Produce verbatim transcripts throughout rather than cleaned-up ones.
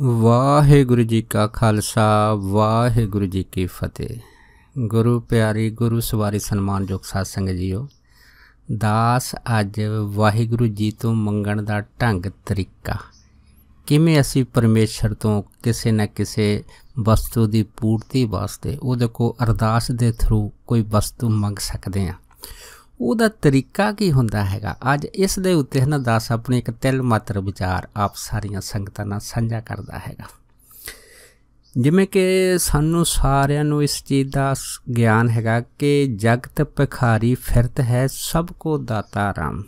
वाहेगुरु जी का खालसा, वाहेगुरु जी की फतेह। गुरु प्यारी, गुरु सवारी, सन्मान योग साध संगत जीओ, दास अज वाहेगुरु जी तो मंगण दा ढंग तरीका किवें असी परमेश्वर तो किसी न किसी वस्तु की पूर्ति वास्ते उहदे को अरदास दे थ्रू कोई वस्तु मंग सकते हैं। उहदा तरीका की हुंदा हैगा, अज इस दे उत्ते ना दास अपने एक तिल मात्र विचार आप सारियां संगतां नाल सांझा करदा हैगा। जिवें कि सानू सारियां नू इस चीज़ दा ज्ञान हैगा कि जगत भिखारी फिरत है, सब को दाता राम,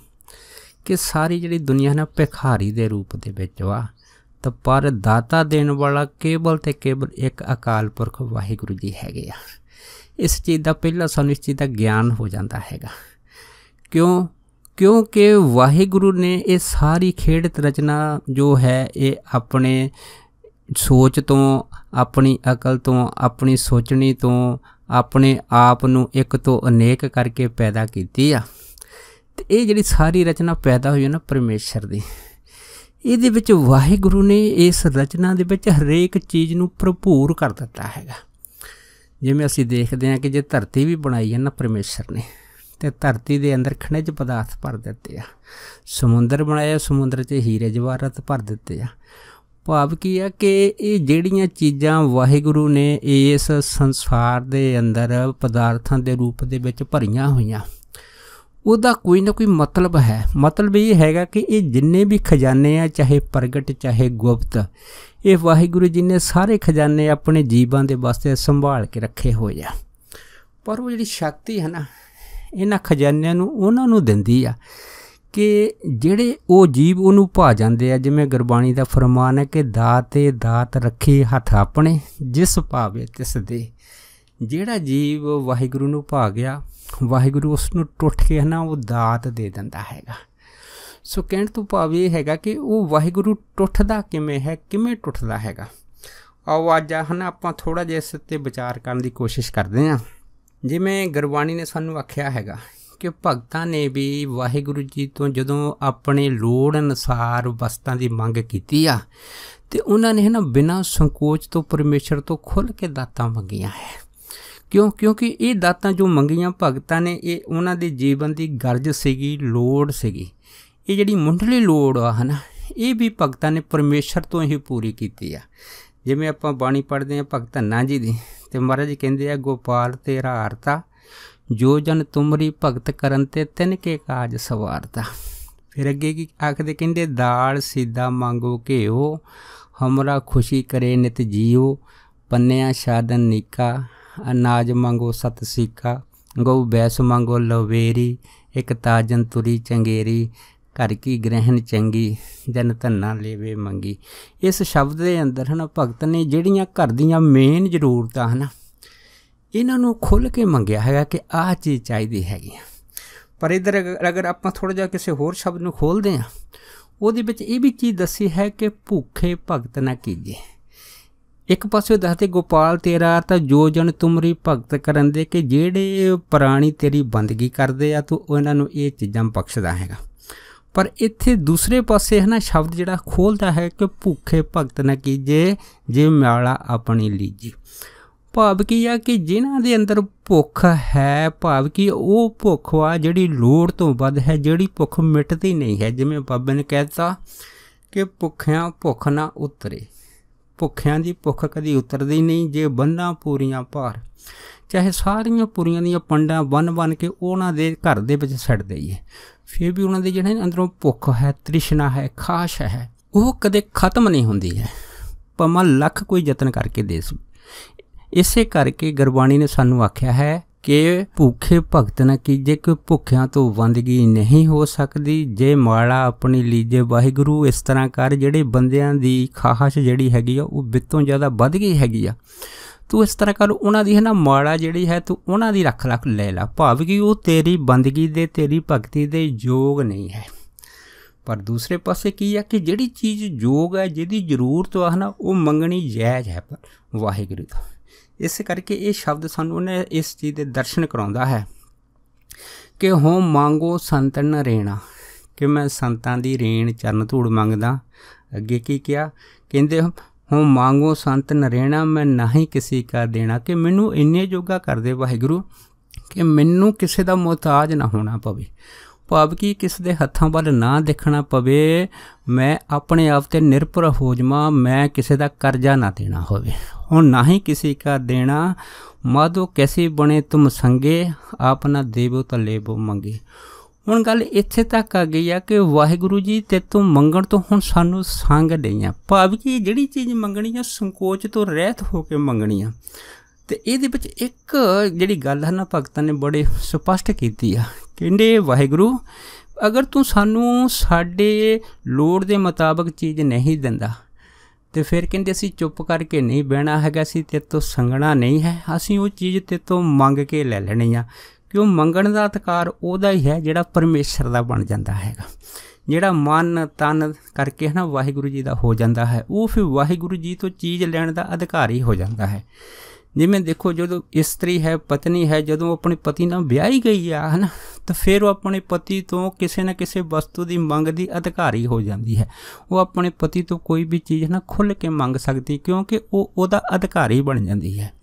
कि सारी जिहड़ी दुनिया ना भिखारी दे रूप दे विच वा, तो पर दाता देण वाला केवल ते केवल एक अकाल पुरख वाहिगुरू जी हैगे आ। इस चीज़ का पहला सानू इस चीज़ का ज्ञान हो जाता हैगा। क्यों? क्योंकि वाहिगुरु ने ये सारी खेड़ रचना जो है ये अपने सोच तो, अपनी अकल तो, अपनी सोचनी तो, अपने आप नू एक तो अनेक करके पैदा कीती आ। ते ये जिहड़ी सारी रचना पैदा हुई है ना परमेश्वर दी, इहदे विच वाहिगुरु ने इस रचना दे विच हरेक चीज़ नू भरपूर कर दिता हैगा। जिवें असीं देखते हैं कि जे धरती भी बनाई है ना परमेश्वर ने, तो धरती के अंदर खनिज पदार्थ भर दिते आ। समुद्र बनाया, समुद्र च हीरे जवाहरत भर दिते आ। भाव की है कि ये जिहड़ियां चीज़ां वाहिगुरु ने इस संसार के अंदर पदार्थों के रूप दे विच भरियां हुई, उहदा कोई ना कोई मतलब है। मतलब ये हैगा कि ये जिन्ने भी खजाने आ, चाहे प्रगट चाहे गुप्त, ये वाहिगुरु जी ने सारे खजाने अपने जीवां दे वास्ते संभाल के रखे होए आ। पर वो जिहड़ी शक्ति है ना, इन्हां खजानियां नूं उहनां नूं दिंदी आ कि जिहड़े वो जीव उहनूं भा जांदे आ। जिवें गुरबाणी दा फरमान है कि दाते दात रखे हथ अपने, जिस पावे तिस दे। जिहड़ा जीव वाहिगुरु नूं भा गया, वाहिगुरु उसनूं टुट के है ना वो दात दे दिंदा हैगा। सो कहण तो भाव यह हैगा कि वो वाहिगुरु टुटदा किवें है, किवें टुटदा हैगा। आओ अज है ना आपां थोड़ा जिहा इस ते विचार करन दी कोशिश करदे आं। जिवें गुरबाणी ने सानूं आखिया हैगा कि भगतां ने भी वाहिगुरु जी तो जदों अपने लोड़ अनुसार वस्तां दी मंग कीती आ, ते उन्हां ने है ना बिना संकोच तो परमेश्वर तो खुल के दातां मंगियां है। क्यों? क्योंकि ये दातां जो मंगियां भगतां ने, ये उन्हां दे जीवन की गरज सीगी, लोड़ सीगी। ये जिहड़ी मुंढली लोड़ आ है ना, ये भी भगतां ने परमेश्वर तो ही पूरी कीती आ। जिवें आपां बाणी पढ़दे आं भगत ना जी दी, ते महाराज जी कहिंदे आ, गोपाल तेरा आरता, जो जन तुमरी भगत करन ते तिन के काज सवारता। फिर अगे की आखदे, कहिंदे दाल सीधा मांगो घिओ, हमरा खुशी करे नित जीओ, पन्निया शादन नीका, अनाज मांगो सत सीका, गऊ बैस मांगो लवेरी, एक ताजन तुरी चंगेरी, घर की ग्रहण चंगी, जन धन्ना लेवे मंगी। इस शब्द के अंदर है ना भगत ने जिहड़ियां घर दीयां मेन जरूरतां है ना, इन्हों खुल के मंगया है कि आह चीज़ चाहिए हैगी। पर इधर अगर आप थोड़ा जिहा किसी होर शब्द नूं खोलते हैं, उहदे विच इह भी चीज़ दसी है कि भूखे भगत ना कीजे। एक पासे दसदे गोपाल तेरा आरता, जो जन तुमरी भगत करन दे, कि जिहड़े प्राणी तेरी बंदगी करदे आ तूं उहनां नूं इह चीज़ां बख्शदा हैगा। पर इत्थे दूसरे पासे है ना शब्द जिहड़ा खोलदा है कि भूखे भगत ना कीजे, जे माला अपनी लीजे। भाव की आ कि जिन्हां दे अंदर भुख है, भाव की वो भुख आ जिहड़ी लोड़ तो वध है, जिहड़ी भुख मिटदी नहीं है। जिवें बाबे ने कहता कि भुखिया भुख ना उतरे, भुखियां दी भुख कदी उतरदी नहीं। जे बन्ना पूरियां भार, चाहे सारियां पूरियां दीयां पंडां बन बन के उहनां दे घर दे विच छड्ड दईए, फिर भी उन्होंने जिहड़े अंदरों भुख है, तृष्णा है, खाश है, वह कदे खत्म नहीं होंदी है, भावें लख कोई यतन करके दे। इसे करके गुरबाणी ने सानू आख्या है कि भूखे भगत ना कीजे, कि भुखियां तो बंदगी नहीं हो सकती, जे माला अपनी लीजे। वाहिगुरू इस तरह कर, जिहड़े बंदियां दी खाहश जिहड़ी हैगी आ वो बित्तों ज़्यादा वध गई हैगी आ, तू इस तरह कर उन्हां दी है ना माला जिहड़ी है तू उन्हां दी रख रख ले ला। भाव कि वो तेरी बंदगी दे, तेरी भगती दे योग नहीं है। पर दूसरे पासे की है कि जिहड़ी चीज़ योग है, जिहदी जरूरत है ना, वो मंगणी जायज़ है पर वाहिगुरू तो। इस करके ये शब्द सानू ने इस चीज़ के दर्शन कराउंदा है कि हो मांगो संतन रेणा, कि मैं संतां दी रेण चरण धूड़ मंगदा। अगे की क्या कहिंदे, हूँ मांगो संत नरेणा मैं नहीं किसी का देना कि मैनू इन्ने जोगा कर दे वाहिगुरू कि मैनू किसी का मुहताज ना होना पवे, भाव कि किसी के हत्थों वाल ना देखना पवे, मैं अपने आप से निर्भर हो जावां, मैं किसी का कर्जा ना देना होवे। हुण ना ही किसी का देना, माधो कैसे बने तुम संगे, आप ना देवो तो लेवो मंगे। हुण गल इत्थे तक आ गई है कि वाहिगुरू जी ते तों मंगण तो हुण सानू संग नहीं आ, भाव कि जिहड़ी चीज़ मंगणी है संकोच तो रहत हो के मंगणी है। तो ये एक जी गल है ना भगतां ने बड़े स्पष्ट की है, कहते वाहिगुरू अगर तू सानू साडे लोड़ के मुताबक चीज़ नहीं दिंदा तो फिर कहते असी चुप करके नहीं बहना हैगा, असी तेरे तो संगना नहीं है, असी वो चीज़ तेरे तो मंग के लै लेनी आ, क्यों मंगण का अधिकार उहदा ही है जिहड़ा परमेशर का बन जाता हैगा, जिहड़ा मन तन करके है ना वाहिगुरू जी का हो जाता है, वो फिर वाहिगुरू जी तो चीज़ लैण का अधिकार ही हो जाता है। जिमें देखो जो इस्तरी है पत्नी है जो अपने पति नाल ब्याही गई है ना, तो फिर वो अपने पति तो किसी न किसी वस्तु की मंग की अधिकारी हो जाती है, वो अपने पति तो कोई भी चीज़ ना खुल के मंग सकती क्योंकि वो उहदा अधिकारी बन जाती है।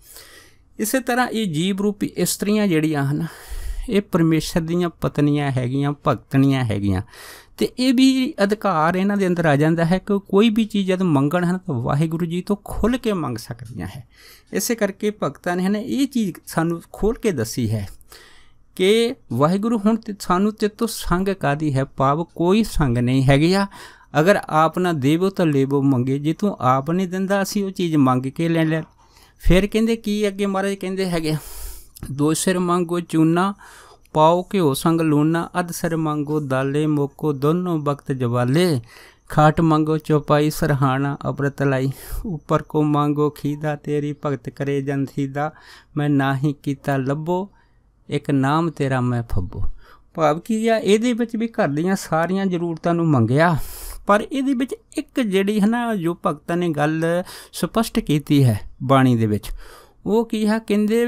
इस तरह ये जीव रूपी इस्तरियां जिहड़ियां हन ये परमेश्वर दीयां पत्नियां हैगियां, भगतनियां हैगियां, तो ये भी अधिकार इन्हां दे अंदर आ जाता है कि कोई भी चीज़ जब मंगण है तो वाहिगुरू जी तो खुल के मंग सकदियां है। इस करके भगतां ने है ना ये चीज़ सानू खोल के दसी है कि वाहिगुरू हुण सानू ते तो संग कादी है, पाव कोई संग नहीं हैगी आ, अगर आप ना देवो तो लेवो मंगे, जे तू आप नहीं दिंदा असी वो चीज़ मंग के ले लै। फिर कहते की अगे महाराज कहते है दो सिर मांगो चूना पाओ घ्यो संग लूना, अध सिर मांगो दाले मोको दोनों वक्त जवाले, खाट मांगो चौपाई सरहाना अमृत लाई, ऊपर को मांगो खीदा तेरी भगत करे जन सीधा, मैं ना ही कीता लभो एक नाम तेरा मैं फब्बो। भाव की आ ये भी घर दियां सारिया जरूरतों नूं मंगया, पर इहदे विच एक जिहड़ी है ना जो भगतां ने गल स्पष्ट कीती है बाणी दे विच, वो की है कहंदे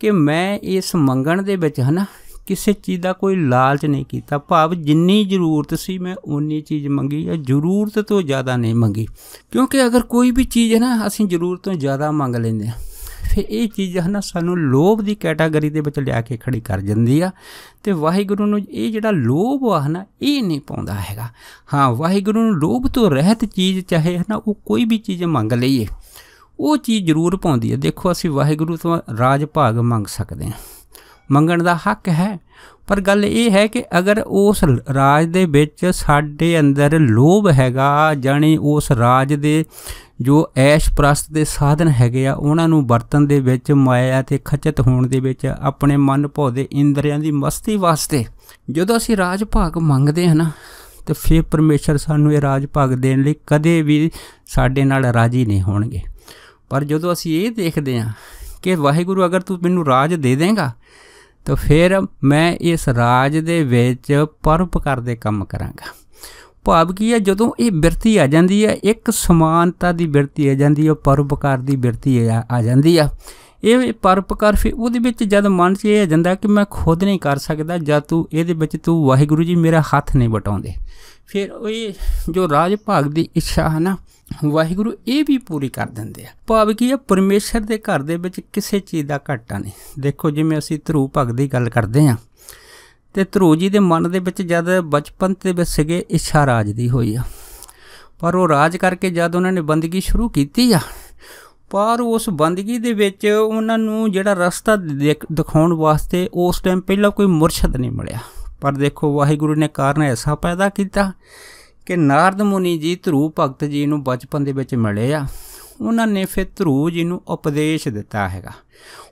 कि मैं इस मंगण दे विच है ना किसी चीज़ का कोई लालच नहीं किया, भाव जिन्नी जरूरत सी मैं उन्नी चीज़ मंगी या जरूरत तो ज़्यादा नहीं मंगी, क्योंकि अगर कोई भी चीज़ है ना असी जरूरत तो ज़्यादा मंग लेंगे फिर ये चीज़ है ना सानू लोभ की कैटागरी के लिया के खड़ी कर जाती है। तो वाहिगुरू नू ये जिहड़ा लोभ आ ना ये नहीं पाउंदा हैगा। हाँ वाहिगुरू नू लोभ तो रहत चीज़ चाहे है ना वो कोई भी चीज़ मंग लईए वो चीज़ जरूर पाउंदी है। देखो असी वाहिगुरू तो राज भाग मंग सकते हैं, मंगण का हक है, पर गल यह है कि अगर उस राज दे विच साडे अंदर लोभ हैगा जाने उस राज दे जो ऐश प्रस्त दे साधन हैगे आ उहनां नूं वरतन दे विच माया ते खचत होण दे विच अपने मन भाव दे इंद्रियां दी मस्ती वास्ते जदों असीं राज भाग मंगदे हां ना तो फिर परमेश्वर सानूं इह राज भाग देण लई कदे भी साडे नाल राजी नहीं होणगे। पर जदों असीं इह देखदे हां कि वाहिगुरू अगर तूं मैनूं राज दे देगा तो फिर मैं इस राज दे विच परोपकार दे काम करांगा। भाव की है जदों ये बिरती आ जाती है एक समानता की बिरती आ जाती है, परोपकार की बिरती आ जाती है। ये परोपकार फिर वो जब मन से यह आ जाता कि मैं खुद नहीं कर सकता, जब तू ये तू वाहिगुरू जी मेरा हाथ नहीं बटाउंदे फिर ये जो राज भाग की इच्छा है ना वाहिगुरू ये भी पूरी कर देंगे। भाव की है परमेश्वर के घर दे विच किसी चीज़ का घाटा नहीं। देखो जिमें असी ध्रुव भगत की गल करते हैं तो ध्रुव जी के मन के जब बचपन के इच्छा राज की हुई आ, पर वो राज करके जब उन्होंने बंदगी शुरू की आ पर उस बंदगी दे विच उन्होंने जिहड़ा रस्ता दिखाउण वास्ते उस टाइम पहलां कोई मुरशद नहीं मिलिया। पर देखो वाहिगुरू ने कारण ऐसा पैदा किया कि नारद मुनि जी ध्रुव भगत जी नूं बचपन दे विच मिले आ, उन्होंने फिर ध्रुव जी नूं उपदेश दिता हैगा।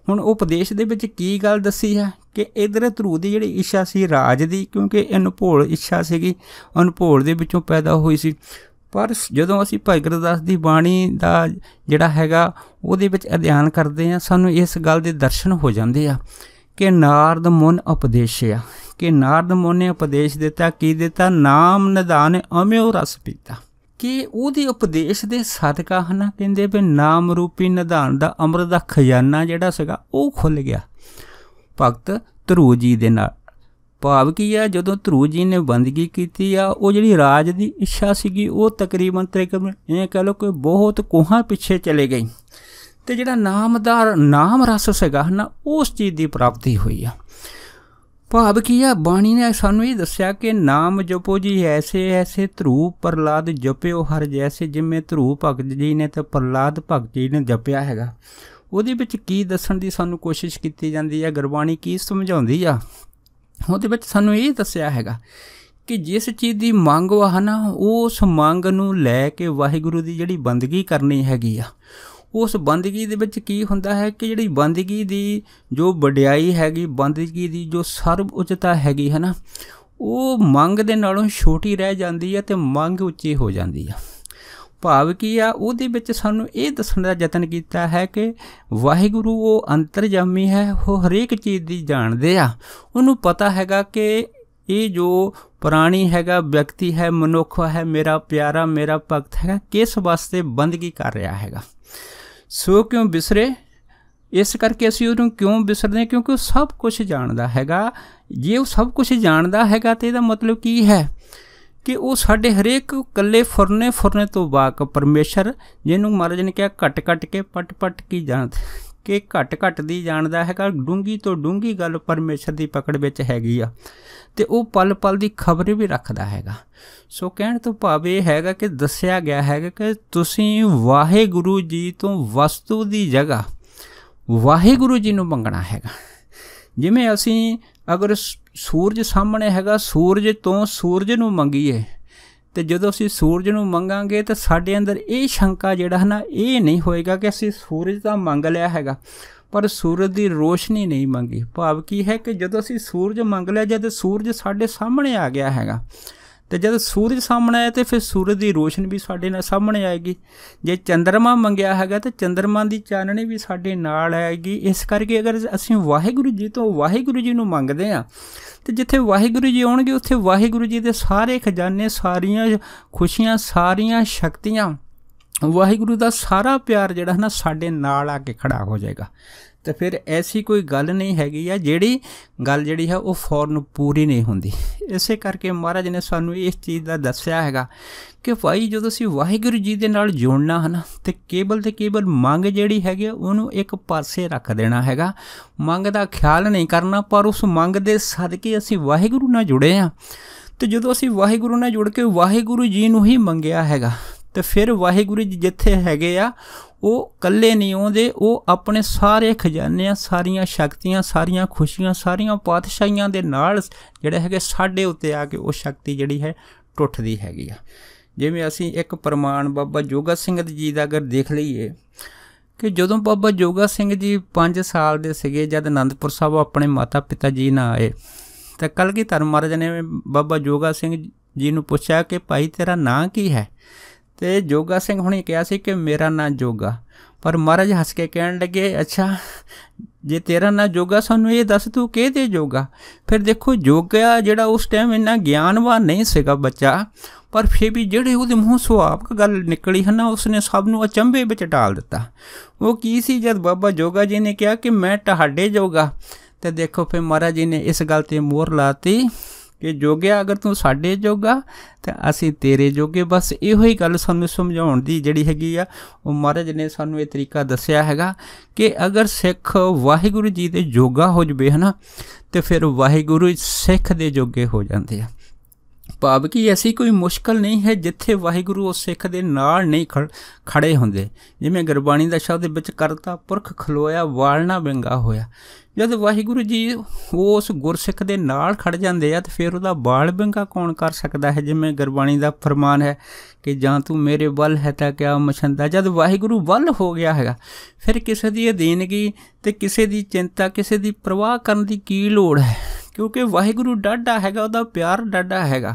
हुण उपदेश दे विच की गल दसी है कि इधर ध्रुव की जिहड़ी इच्छा सी राज दी क्योंकि अनभोल इच्छा सीगी, अनभोल दे विचों पैदा हुई सी। पर जदों असी भाई गुरदास दी बाणी दा जिहड़ा हैगा उहदे विच अध्ययन करदे आ सानूं इस गल दे दर्शन हो जांदे आ कि नारद मुन उपदेशिया कि नारद मुन ने उपदेश दिता की दिता नाम निधान अम्यो रस पीता कि उहदे उपदेश दे सदका है ना कहंदे भी नाम रूपी निधान दा अमृत दा खजाना जिहड़ा सीगा वो खुल गया भगत ध्रुव जी दे नाल। भाव की है जो धरू जी ने बंदगी की वो जी राज की इच्छा सी वो तकरीबन तकरीबन ये कह लो कि बहुत कोहां पिछे चले गई तो जो नामदार नाम रस से ना उस चीज़ की प्राप्ति हुई है। भाव की है बाणी ने सानू ये दस्या कि नाम जपो जी ऐसे ऐसे ध्रुव प्रहलाद जप्यो हर जैसे जिमें ध्रुव भगत जी ने तो प्रहलाद भगत जी ने जपया है। ਉਹਦੇ ਵਿੱਚ ਕੀ ਦੱਸਣ ਦੀ ਸਾਨੂੰ ਕੋਸ਼ਿਸ਼ ਕੀਤੀ ਜਾਂਦੀ ਹੈ, ਗੁਰਬਾਣੀ ਕੀ ਸਮਝਾਉਂਦੀ ਆ। ਉਹਦੇ ਵਿੱਚ ਸਾਨੂੰ ਇਹ ਦੱਸਿਆ ਹੈਗਾ ਕਿ ਜਿਸ ਚੀਜ਼ ਦੀ ਮੰਗ ਵਾ ਨਾ ਉਸ ਮੰਗ ਨੂੰ ਲੈ ਕੇ ਵਾਹਿਗੁਰੂ ਦੀ ਜਿਹੜੀ ਬੰਦਗੀ ਕਰਨੀ ਹੈਗੀ ਆ उस बंदगी दे विच की हुंदा है कि जिहड़ी बंदगी दी जो वड्याई हैगी बंदगी दी जो सर्व उच्चता हैगी है ना वो मंग दे नालों छोटी रह जाती है तो मंग उच्ची हो जाती है। भाव की आ उहदे विच सानू ये दसण दा यतन कीता है कि वाहिगुरू वो अंतरजामी है, वो हरेक चीज़ की जानते आ, उन्होंने पता हैगा कि ये जो प्राणी हैगा व्यक्ति है मनुख है मेरा प्यारा मेरा भगत है किस वास्ते बंदगी कर रहा हैगा। सो क्यों बिसरे, इस करके असीं उहनूं क्यों बिसरदे क्योंकि वह सब कुछ जानता हैगा। जे वह सब कुछ जानता हैगा तो इसदा मतलब की है कि वो साढ़े हरेक कले फुरने फुरने तो वाक परमेश्वर जिन्होंने महाराज ने कहा घट घट के पट पट की जान के घट घट दी जानता है, डूंगी तो डूंगी गल परमेश्वर की पकड़ विच हैगी आ ते वो पल पल की खबर भी रखता हैगा। सो कहने तो भाव यह हैगा कि दस्या गया हैगा कि तुसीं वाहेगुरु जी तो वस्तु की जगह वाहेगुरु जी नूं मंगना हैगा। जिवें असीं अगर सूरज सामने हैगा सूरज तो सूरज नूं मंगीए तो जदों असीं सूरज नूं मंगांगे तो साडे अंदर ये शंका जिहड़ा ना ये नहीं होएगा कि असीं सूरज तां मंग लिया हैगा पर सूरज की रोशनी नहीं मंगी। भाव की है कि जदों असीं सूरज मंग लिया जद सूरज साडे सामने आ गया हैगा तो जब सूरज सामने आया तो फिर सूरज की रोशनी भी साढ़े नाल सामने आएगी। जे चंद्रमा मंगया है तो चंद्रमा की चाननी भी साढ़े नाल आएगी। इस करके अगर असीं वाहिगुरू जी तो वाहिगुरू जी नूं मंगदे आ तो जिथे वाहिगुरू जी आउणगे उत्थे वाहिगुरू जी दे सारे खजाने सारियां खुशियां सारियां शक्तियां वाहिगुरू का सारा प्यार जिहड़ा ना साढ़े नाल आके खड़ा हो जाएगा। तो फिर ऐसी कोई गल नहीं हैगी है जिहड़ी गल जिहड़ी है वो फौरन पूरी नहीं हुंदी। इस करके महाराज ने सानू इस चीज़ का दस्या हैगा कि भाई जो तुसीं वाहिगुरू जी दे नाल जोड़ना है ना तो केवल तो केवल मंग जिहड़ी हैगी उहनूं एक पासे रख देना हैगा, मंग दा ख्याल नहीं करना। पर उस मंग दे सदके असीं वाहिगुरू नाल जुड़े आ तो जदों असीं वाहिगुरू नाल जुड़ के वाहिगुरू जी नूं ही मंगिया हैगा तो फिर वाहिगुरू जी जिथे हैगे आ वो कल्ले नहीं आउंदे, वो अपने सारे खजाने सारिया शक्तियां सारिया खुशियां सारिया पातशाहियां दे नाल जिहड़े हैगे साडे उत्ते आ के वो शक्ति जिहड़ी है टुटदी हैगी आ। जिवें असीं एक प्रमाण बाबा जोगा सिंह जी दा अगर देख लईए कि जदों बाबा जोगा सिंह जी पाँच साल दे सीगे जद आनंदपुर साहब अपने माता पिता जी ना आए तो कलगीधर महाराज ने बाबा जोगा सिंह जी नूं पुछया कि भाई तेरा नां की है तो जोगा सिंह हुणे कहा सी कि मेरा नाम जोगा। पर महाराज हस के कहन लगे अच्छा जे तेरा नाम जोगा सानू ये दस तू किहदे जोगा। फिर देखो जोगा जिहड़ा उस टाइम इन्ना ज्ञानवान नहीं सीगा बच्चा पर फिर भी जिहड़े उहदे मूँह सुभाविक गल निकली है ना उसने सब नूं अचंभे विच डाल दिता। वो की सी जद बाबा जोगा जी ने कहा कि मैं तुहाडे जोगा तो देखो फिर महाराज जी ने इस गल ते मोहर लाती कि जोगिया अगर तू साढ़े जोगा तो असी तेरे जोगे। बस इहो ही गल सानू समझाउण दी जिहड़ी हैगी आ वो महाराज ने सानू ये तरीका दस्या हैगा कि अगर सिख वाहिगुरू जी दे जोगा हो जाए है ना तो फिर वाहिगुरू सिख दे जोगे हो जाते हैं। भाव कि ऐसी कोई मुश्किल नहीं है जिथे वाहिगुरू उस सिख दे नाल नहीं खड़ खड़े होंदे। जिवें गुरबाणी दा शब्द विच करता पुरख खलोया वालना बिंगा होया जद वाहिगुरू जी उस गुरसिख दे नाल खड़ जाते हैं तो फिर उसका बाल बिंगा कौन कर सकता है। जिवें गुरबाणी दा फरमान है कि जां तू मेरे बल है तां क्या मछंदा। जद वाहिगुरू बल हो गया है फिर किसी की अधीनगी तो किसी की चिंता किसी की परवाह करन दी की लोड़ है क्योंकि वाहिगुरू डाढ़ा हैगा उहदा प्यार डाढ़ा हैगा।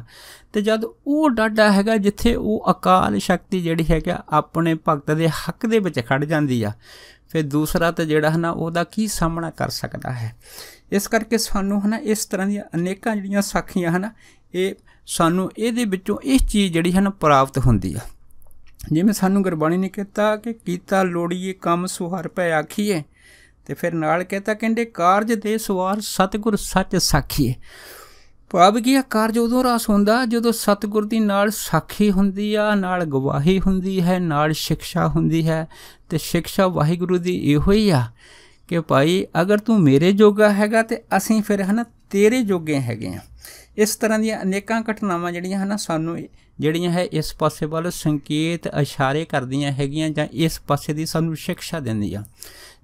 तो जद वो डाढ़ा हैगा जिथे वो अकाल शक्ति जिहड़ी है अपने भगत के हक दे विच खड़ जाती है फिर दूसरा तो जिहड़ा है ना उहदा की सामना कर सकता है। इस करके सानू है ना इस तरह दी अनेकां जिहड़ियां साखियां है ना ये सानू इहदे विचों इस चीज़ जिहड़ी है ना प्राप्त हुंदी है। जिवें सानू गुरबाणी ने कहता कि कीता लोड़ीए कम सुहार पै आखीए तो फिर नाल कहता कहते कारज दे सवार सतगुर सच साखीए। ਭਾਵ ਕੀ ਆ ਕਾਰਜ ਉਦੋਂ ਰਾਸ ਹੁੰਦਾ ਜਦੋਂ ਸਤਿਗੁਰ ਦੀ ਨਾਲ ਸਾਖੀ ਹੁੰਦੀ ਆ, ਨਾਲ ਗਵਾਹੀ ਹੁੰਦੀ ਹੈ, ਨਾਲ ਸਿੱਖਿਆ ਹੁੰਦੀ ਹੈ। ਤੇ ਸਿੱਖਿਆ ਵਾਹਿਗੁਰੂ ਦੀ ਇਹੋ ਹੀ ਆ कि भाई अगर तू मेरे जोगा हैगा तो असी फिर है ना तेरे जोगे हैगे। इस तरह दी अनेकां घटनावां जिहड़ियां है ना सानूं जिहड़ियां है इस पासे वाल संकेत इशारे करदियां हैगियां जां इस पासे दी सानूं शिक्षा दिंदियां।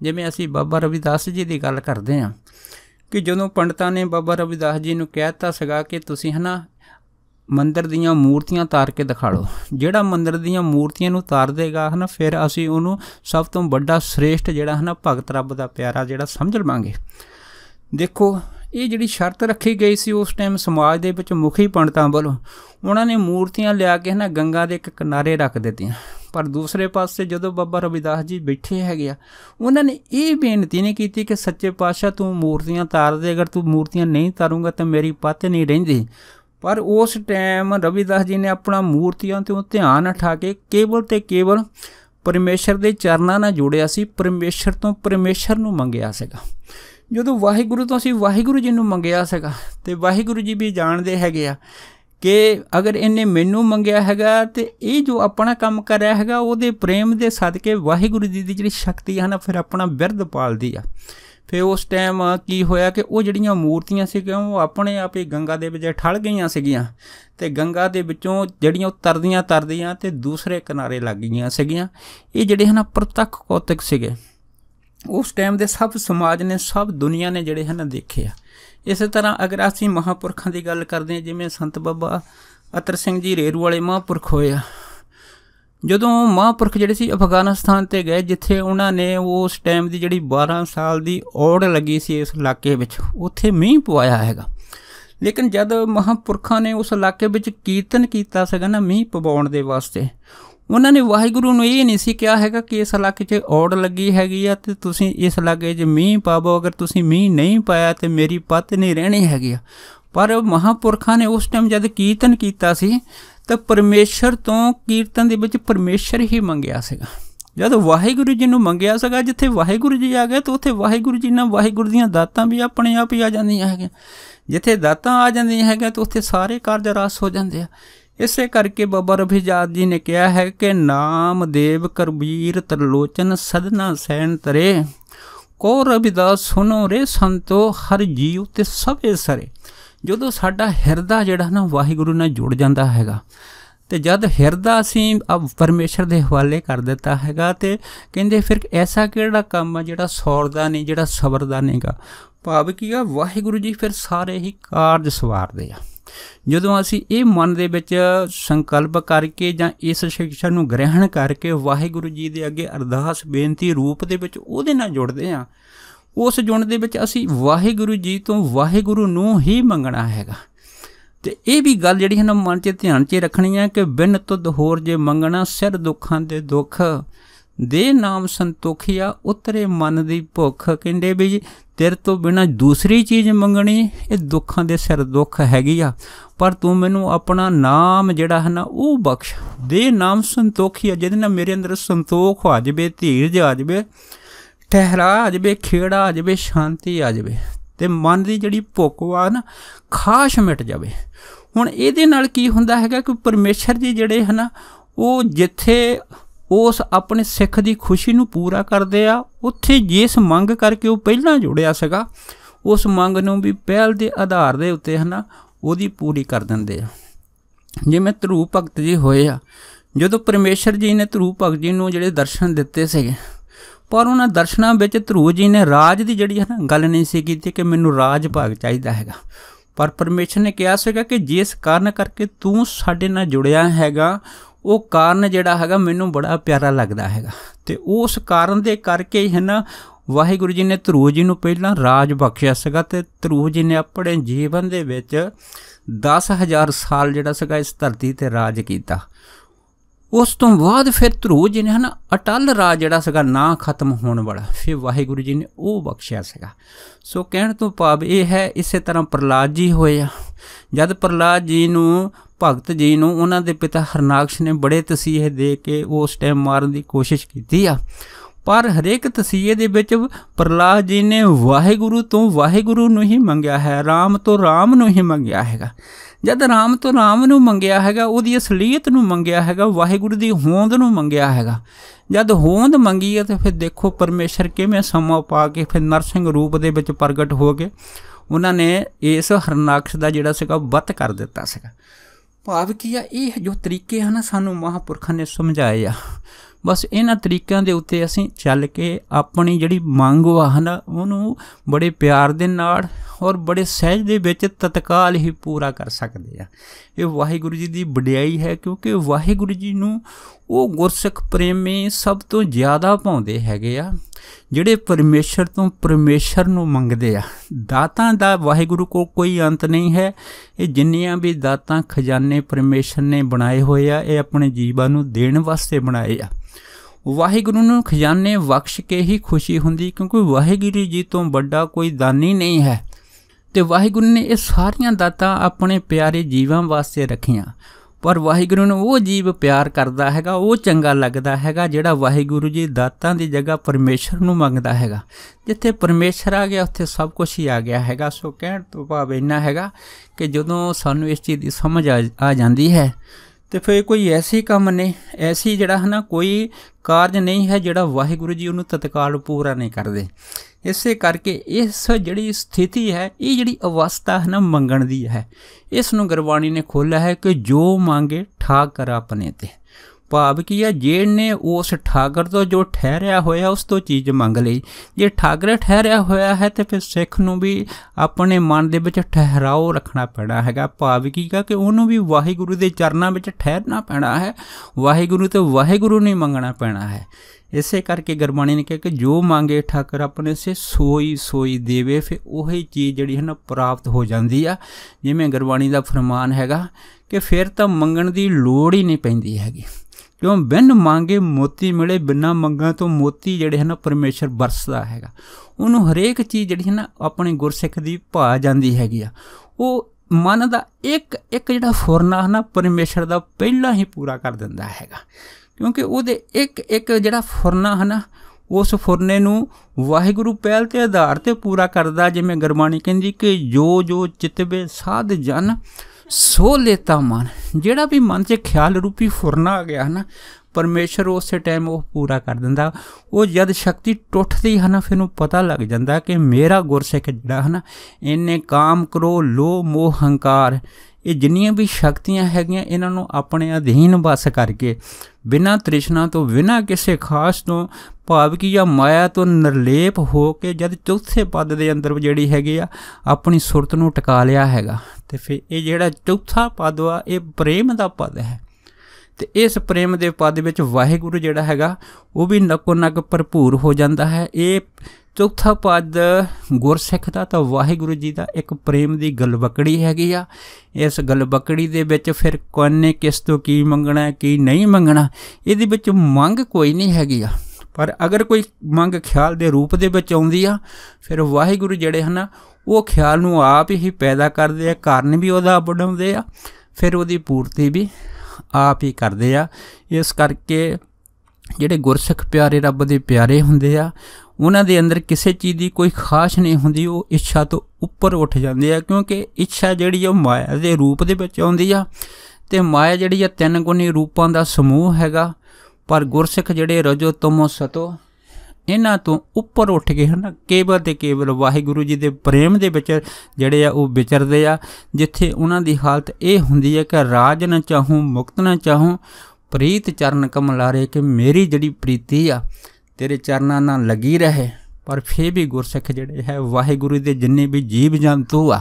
जिवें असीं बाबा रविदास जी दी गल करदे हां कि जदों पंडितां ने बाबा रविदास जी नूं कहता सीगा कि तुसीं है ना मंदिर दीयां मूर्तियां तार के दिखा लो, जिहड़ा मंदिर दीयां मूर्तियां नूं तार देगा है ना फिर असीं उहनूं सब तो बड़ा श्रेष्ठ जिहड़ा है ना भगत रब दा प्यारा जिहड़ा समझ लवांगे। देखो ये जिहड़ी शर्त रखी गई सी उस टाइम समाज दे विच मुखी पंडितां वालों, उन्होंने मूर्तियां लिया के है ना गंगा दे एक किनारे रख दित्तियां। पर दूसरे पासे जदों बाबा रविदास जी बैठे हैगे उन्होंने ये बेनती नहीं की कि सच्चे पातशाह तू मूर्तियां तार दे, अगर तू मूर्तियां नहीं तारूंगा तो मेरी पत नहीं रहिंदी। पर उस टाइम रविदास जी ने अपना मूर्तियों तो ध्यान उठा के केवल तो केवल परमेश्वर के चरणों नाल जुड़िया सी, परमेश्वर तो परमेश्वर नूं मंगिया सीगा। जो वाहिगुरू तो असीं वाहिगुरू जी नूं मंगिया सीगा ते वाहिगुरू जी भी जाणदे हैगे आ कि अगर इन्हें मैनू मंगिया हैगा तो ये जो अपना काम कर रहा हैगा उहदे प्रेम के सदके वाहिगुरू जी की जिहड़ी शक्ति है ना फिर अपना बिरद पालदी आ। फिर उस टाइम की होया कि वो जिहड़ियां मूर्तियां सीगियां वो अपने आप ही गंगा दे विच ठल गईयां सीगियां ते गंगा दे विचों जिहड़ियां तरदियां तरदियां ते दूसरे किनारे लग गईयां सीगियां। ये जिहड़े है ना प्रत्यक्ष कौतक सीगे उस टाइम दे सब समाज ने सब दुनिया ने जिहड़े है ना देखे आ। इस तरह अगर असीं महापुरखां दी गल करदे हां जिवें संत बाबा अतर सिंह जी रेरू वाले महापुरख होए आ, जदों महापुरख जिहड़े सी अफगानिस्तान ते गए जिथे उन्होंने उस टाइम की जिहड़ी बारह साल की औड़ लगी सी इस इलाके विच उत्थे मींह पवाया हैगा। लेकिन जद महापुरखा ने उस इलाके विच कीर्तन कीता सीगा ना मींह पवाउण दे वास्ते, उन्होंने वाहिगुरू नूं ये नहीं सी कहा हैगा कि इस इलाके च औड़ लगी हैगी आ ते तुसीं इस इलाके च मींह पावो, अगर तुसीं मींह नहीं पाया तो मेरी पत नहीं रहणी हैगी। पर महापुरखा ने उस टाइम जद कीर्तन कीता सी तो परमेश्वर तो कीर्तन दे विच परमेश्वर ही मंगिया सीगा। जद वाहिगुरू जी नूं मंगिया सीगा जिथे वाहिगुरू जी आ गए तो उत्थे वाहिगुरू जी नाल वाहिगुरू दीयां दातां भी अपने आप ही आ जांदियां हैगियां। जिथे दातां आ जांदियां हैगियां तो उत्थे सारे कारज रास हो जांदे आ। इसे करके बाबा रविदास जी ने कहा है कि नाम देव करबीर त्रिलोचन सदना सैन तरे, को रविदास सुनो रे संतो हर जीव ते सभे सरे। जो साडा हिरदा जिहड़ा ना वाहिगुरू नाल जुड़ जाता हैगा तो जब हिरदा असी परमेश्वर के हवाले कर दिता हैगा तो कहिंदे फिर ऐसा किहड़ा काम आ जिहड़ा सौरदा नहीं, जिहड़ा सवरदा नहीं गा। भाव की आ वाहिगुरू जी फिर सारे ही कारज सवारदे आ। जदों असी ये मन दे विच संकल्प करके जां इस शिक्षा नूं ग्रहण करके वाहिगुरू जी दे अगे अरदास बेनती रूप दे विच उहदे नाल जुड़दे आ, उस जुण दे विच असी वाहिगुरू जी तो वाहिगुरू नूं ही मंगना हैगा। ते ये भी गल जिहड़ी है ना मन च ध्यान च रखनी है कि बिन तुद होर जे मंगना सिर दुखां दे दुख दे नाम संतोखिया उतरे मन दी भुख। कहंदे भी तेरे तो बिना दूसरी चीज़ मंगनी ये दुखां दे सिर दुख हैगी आ, पर तू मैनू अपना नाम जिहड़ा है ना वो बख्श दे नाम संतोखिया, जिहदे नाल मेरे अंदर संतोख आ जावे, धीरज आ जावे, ठहरा आ जाए, खेड़ा आ जाए, शांति आ जाए ते मन की जिहड़ी भुख वा ना खाश मिट जाए। हुण इहदे नाल की हुंदा हैगा कि परमेश्वर जी जिहड़े है ना वो जिथे उस अपने सिख की खुशी नूं पूरा करदे आ उत्थे जिस मंग करके वो पहलां जुड़िया सीगा उस मंग नूं भी पहल के आधार दे उत्ते है ना उहदी पूरी कर दिंदे आ। जिवें धरू भगत जी होए आ, जदों परमेश्वर जी ने धरू भगत जी नूं जिहड़े दर्शन दित्ते सीगे पर उन्होंने दर्शनों में ध्रुव जी ने राज की जी है ना गल नहीं सी की कि मैनू राज भाग चाहिए हैगा। पर परमेश्वर ने कहा सीगा कि जिस कारण करके तू साडे नाल जुड़िया हैगा वो कारण जिहड़ा हैगा मैनू बड़ा प्यारा लगता हैगा ते उस कारण दे करके है ना वाहिगुरू जी ने ध्रुव जी नूं पहलां राज बख्शिया सीगा ते ध्रुव जी ने अपने जीवन दे विच दस हज़ार साल जिहड़ा सीगा इस धरती ते राज कीता। उस तो बाद फिर ध्रुव जी ने है ना अटल राज जिहड़ा सीगा ना खत्म होने वाला फिर वाहिगुरू जी ने वो बख्शिया सीगा। सो कहण तो भाव यह है इस तरह प्रहलाद जी होए आ, जद प्रहलाद जी नूं भगत जी नूं उन्हां दे पिता हरनाक्ष ने बड़े तसीहे दे के उस टाइम मारन की कोशिश की आ पर हरेक तसीहे दे विच प्रहलाद जी ने वाहेगुरु तो वाहेगुरु नूं ही मंगिया है, राम तो राम नूं ही मंगिया हैगा। जद राम तो राम नूं मंगिया हैगा, उहदी असलीयत नूं मंगिया हैगा, वाहेगुरु दी होंद नूं मंगिया हैगा। जद होंद मंगी है तो फिर देखो परमेश्वर किवें समा पा के फिर नरसिंह रूप दे विच प्रगट हो गए। उन्होंने इस हरनाक्ष का जिहड़ा सीगा वध कर दिता सीगा। भाव की आ यह जो तरीके हैं ना सानू महापुरखों ने समझाए आ, बस इन्ह तरीकों के उत्ते असीं चल के अपनी जिहड़ी मंग वा है ना उन्होंने बड़े प्यार दे नाल और बड़े सहज दे विच तत्काल ही पूरा कर सकते हैं। ये वाहिगुरु जी की वडियाई है, क्योंकि वाहिगुरु जी नूं वो गुरसिख प्रेमी सब तो ज़्यादा पाउंदे हैगे आ जिहड़े परमेश्वर तो परमेश्वर नूं मंगदे आ। दातां दा वाहिगुरु को कोई अंत नहीं है। ये जिन्नियां भी दातां खजाने परमेश्वर ने बनाए हुए आ, ये अपने जीवां नूं देण वास्ते बनाए आ। वाहिगुरु नूं खजाने बख्श के ही खुशी हुंदी, क्योंकि वाहिगुरु जी तो बड़ा कोई दानी नहीं है। तो वाहिगुरु ने ये सारियां दातां अपने प्यारे जीवां वास्ते रखियां, पर वाहिगुरु ने वो जीव प्यार करता हैगा, वो चंगा लगता हैगा जिहड़ा वाहिगुरु जी दातां दी जगह परमेश्वर नूं मंगदा हैगा। जिथे परमेश्वर आ गया उत्थे सब कुछ ही आ गया हैगा। सो कहण तो भाव इन्ना हैगा कि जदों सानूं इस चीज़ की समझ आ, आ जाती है तो फिर कोई ऐसे काम ने ऐसी जड़ा है ना कोई कार्ज नहीं है जड़ा वाहिगुरु जी उन्होंने तत्काल पूरा नहीं करते। इस करके इस जड़ी स्थिति है, ये जड़ी अवस्था है ना मंगण दी है, इस नूं गुरबाणी ने खोला है कि जो मांगे ठाकर अपने ते। भाव की है जिन्हें उस ठाकर तो जो ठहरिया होया उस तो चीज़ मंग ली। जे ठाकर ठहरिया होया है तो फिर सिख नूं भी अपने मन दे विच ठहराओ रखना पैना हैगा। भाव की है कि उन्होंने भी वाहिगुरु के चरणों में ठहरना पैना है, वाहिगुरु तो वाहिगुरु नहीं मंगना पैना है। इस करके गुरबाणी ने कहा कि जो मांगे ठाकर अपने से सोई सोई देवे, फिर वही चीज़ जिहड़ी है ना प्राप्त हो जाती है। जिवें गुरबाणी का फरमान हैगा कि फिर तो मंगण की लोड़ ही नहीं पैंदी हैगी, क्यों बिन मांगे मोती मिले, बिना मंगा तो मोती जिहड़े है ना परमेश्वर बरसदा हैगा। उन्होंने हरेक चीज़ जिहड़ी है ना अपने गुरसिख दी भा जाती हैगी आ। वो मन का एक एक जिहड़ा फुरना है ना परमेश्वर का पहला ही पूरा कर दिंदा हैगा, क्योंकि उहदे एक एक जिहड़ा फुरना है ना उस फुरने नूं वाहिगुरु पहल के आधार पर पूरा करदा। जिवें गुरबाणी कहंदी कि जो जो चितबे साध जन सो लेता मन, जिहड़ा भी मन से ख्याल रूपी फुरना आ गया है ना परमेश्वर उस टाइम वो पूरा कर दिंदा। वो जद शक्ति टुटती है ना फिर पता लग जाता कि मेरा गुरसिख जिहड़ा है ना इन्ने काम करो लोह मोह हंकार ये जिन्नियां भी शक्तियां हैगियां इन्हां नूं अपने अधीन वस करके बिना तृष्णा तो बिना किसी खास तो भाव की या माया तो निर्लेप हो के जद चौथे पद के अंदर जिहड़ी हैगी आ अपनी सुरत नूं टिका लिया हैगा। तो फिर ये जिहड़ा चौथा पद आ ये प्रेम का पद है, तो इस प्रेम के पद विच वाहिगुरु जिहड़ा हैगा वो भी नक्को नक भरपूर हो जाता है। ये चौथा पद गुरसिख दा तो वाहिगुरु जी का एक प्रेम की गलबकड़ी हैगी आ। इस गलबकड़ी दे विच फिर कोने किस तो की मंगना की नहीं मंगना इहदे विच मंग कोई नहीं हैगी आ, पर अगर कोई मंग ख्याल के रूप दे विच आउंदी आ फिर वाहिगुरु जिहड़े है ना वो ख्याल नूं आप ही पैदा करदे आ, कारण भी उहदा बढ़ाउंदे आ, फिर उहदी पूर्ति भी आप ही करदे आ। इस करके जिहड़े गुरसिख प्यारे रब दे प्यारे हुंदे आ उन्हां दे अंदर किसी चीज़ की कोई खाश नहीं हुंदी, वो इच्छा तो उपर उठ जाते हैं, क्योंकि इच्छा जिहड़ी आ माया दे रूप दे विच आउंदी आ ते माया जिहड़ी आ तीन गुणी रूपां दा समूह हैगा। पर गुरसिख जिहड़े रजो तमो सतो इन्हां तों उपर उठ के है ना केवल ते केवल वाहिगुरु जी दे प्रेम दे विच जिहड़े आ उह विचरदे आ, जिथे उन्हां दी हालत इह हुंदी है कि राज ना चाहूँ मुक्त ना चाहूँ प्रीत चरण कमलारे कि मेरी जिहड़ी प्रीति आ तेरे चरणा ना लगी रहे। पर फिर भी गुरसिख जिहड़े है वाहिगुरु के जिन्ने भी जीव जंतु आ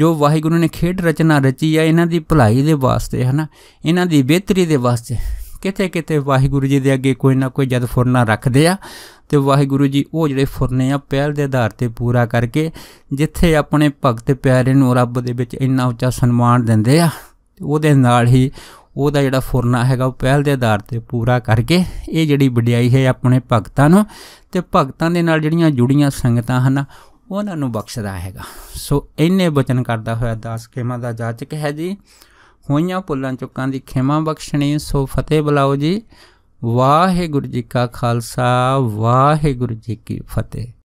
जो वाहिगुरु ने खेड रचना रची है इन्हां दी भलाई दे वास्ते है ना इन्हां दी बेहतरी दे वास्ते किते किते वाहिगुरु जी दे अगे कोई ना कोई जद फुरना रखदे आ तो वाहिगुरु जी वो जिहड़े फुरने आ पहल के आधार पर पूरा करके जिथे अपने भगत प्यारे नूं रब दे विच इन्ना उच्चा सन्मान दिंदे आ उहदे नाल ही ਉਹਦਾ ਜਿਹੜਾ ਫੁਰਨਾ ਹੈਗਾ ਉਹ ਪਹਿਲ ਦੇ ਆਧਾਰ ਤੇ ਪੂਰਾ ਕਰਕੇ ਇਹ ਜਿਹੜੀ ਵਡਿਆਈ ਹੈ ਆਪਣੇ ਭਗਤਾਂ ਨੂੰ ਤੇ ਭਗਤਾਂ ਦੇ ਨਾਲ ਜਿਹੜੀਆਂ ਜੁੜੀਆਂ ਸੰਗਤਾਂ ਹਨ ਉਹਨਾਂ ਨੂੰ ਬਖਸ਼ਦਾ ਹੈਗਾ। ਸੋ ਇੰਨੇ ਬਚਨ ਕਰਦਾ ਹੋਇਆ ਦਾਸ ਖੇਮਾ ਦਾ ਜਾਚਕ ਹੈ ਜੀ, ਹੋਈਆਂ ਭੁੱਲਾਂ ਚੁੱਕਾਂ ਦੀ ਖੇਮਾ ਬਖਸ਼ਣੀ। ਸੋ ਫਤਿਹ ਬੁਲਾਓ ਜੀ, वाहेगुरु जी का खालसा वाहेगुरु जी की फतेह।